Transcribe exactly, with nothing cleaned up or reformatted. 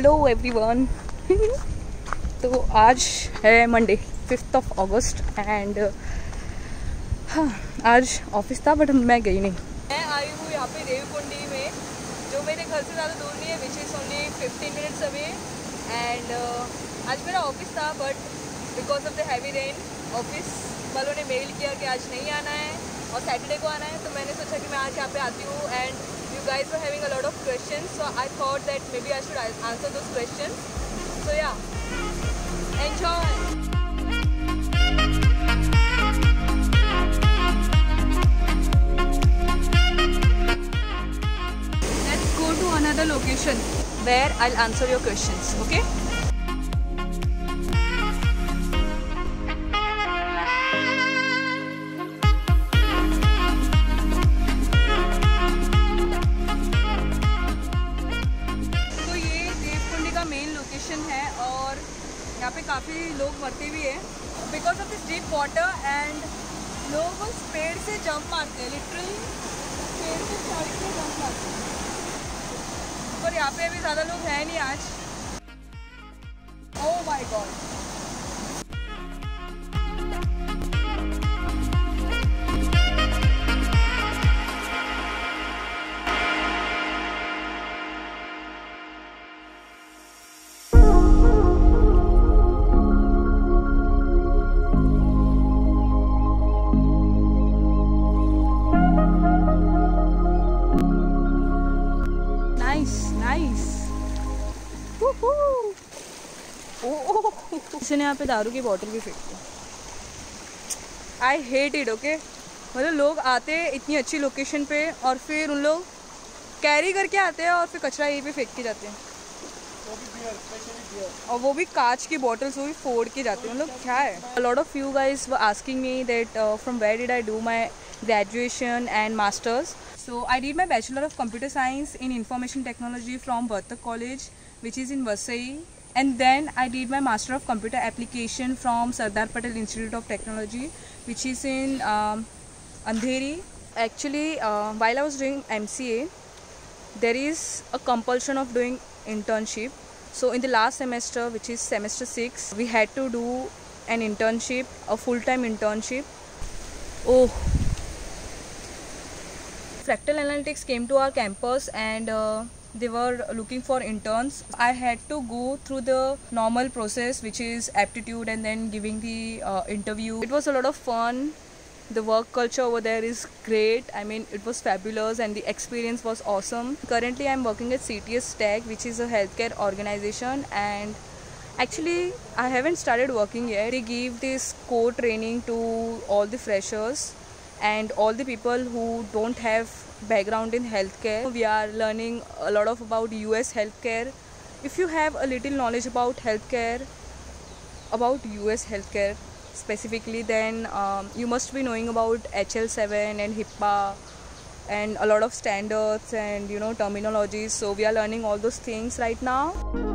Hello everyone. तो आज है Monday fifth of August and हाँ आज ऑफिस था बट मैं गई नहीं। मैं आई हूँ यहाँ पे देव कुंडी में जो मेरे घर से ज़्यादा दूर नहीं है, which is only fifteen minutes away. And आज मेरा ऑफिस था but because of the heavy rain office वालों ने मेल किया कि आज नहीं आना है और सैटरडे को आना है, तो मैंने सोचा कि मैं आज यहाँ पे आती हूँ। And you guys were having a lot of questions, so I thought that maybe I should answer those questions. So yeah, enjoy. Let's go to another location where I'll answer your questions, okay? यहाँ पे काफ़ी लोग मरते भी हैं because of this deep water and लोग उस पेड़ से जंप मारते हैं, लिटरली पेड़ से साड़ी से जंप मारते हैं। पर यहाँ पे अभी ज़्यादा लोग हैं नहीं आज। ओह माय गॉड, किसी ने यहाँ पे दारू की बोतल भी फेंकी। I hate it, okay. मतलब लोग आते हैं इतनी अच्छी लोकेशन पे और फिर उन लोग कैरी करके आते हैं और फिर कचरा यहीं पे फेंक के जाते हैं, वो भी बियर, स्पेशली बियर। और वो भी कांच की बॉटल्स वो भी फोड़ के जाते हैं। मतलब क्या है, a lot of you guys were asking me that from where did I do my graduation and masters. So I did my bachelor of computer science in information technology from Vartak college which is in Vasai. And then I did my Master of Computer Application from Sardar Patel Institute of Technology, which is in um, Andheri. Actually, uh, while I was doing M C A, there is a compulsion of doing internship. So in the last semester, which is semester six, we had to do an internship, a full-time internship. Oh, Fractal Analytics came to our campus and. Uh, They were looking for interns. I had to go through the normal process, which is aptitude and then giving the uh, interview. It was a lot of fun. The work culture over there is great. I mean, it was fabulous and the experience was awesome. Currently, I am working at C T S Tech, which is a healthcare organization. And actually, I haven't started working yet. They give this core training to all the freshers and all the people who don't have background in healthcare. We are learning a lot of about U S healthcare. If you have a little knowledge about healthcare, about U S healthcare specifically, then um, you must be knowing about H L seven and HIPAA and a lot of standards and you know terminologies. So we are learning all those things right now.